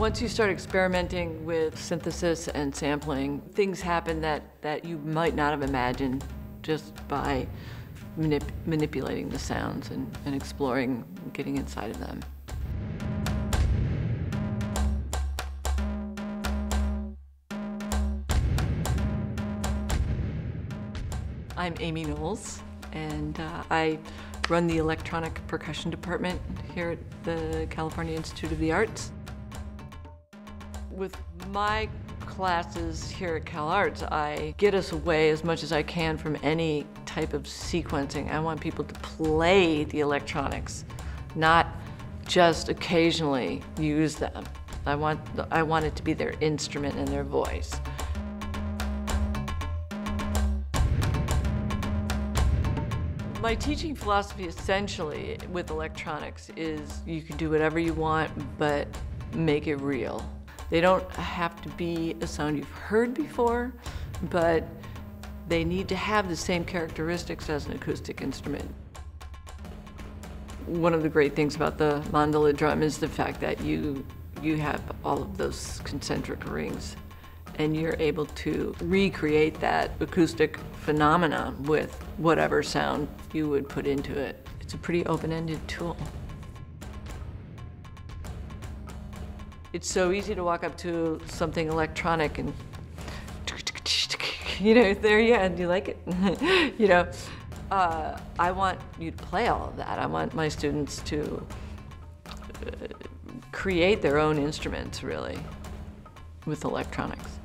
Once you start experimenting with synthesis and sampling, things happen that you might not have imagined just by manipulating the sounds and exploring, getting inside of them. I'm Amy Knoles, and I run the electronic percussion department here at the California Institute of the Arts. With my classes here at CalArts, I get us away as much as I can from any type of sequencing. I want people to play the electronics, not just occasionally use them. I want it to be their instrument and their voice. My teaching philosophy essentially with electronics is you can do whatever you want, but make it real. They don't have to be a sound you've heard before, but they need to have the same characteristics as an acoustic instrument. One of the great things about the mandala drum is the fact that you have all of those concentric rings, and you're able to recreate that acoustic phenomenon with whatever sound you would put into it. It's a pretty open-ended tool. It's so easy to walk up to something electronic and, you know, there you are, and you like it. You know, I want you to play all of that. I want my students to create their own instruments, really, with electronics.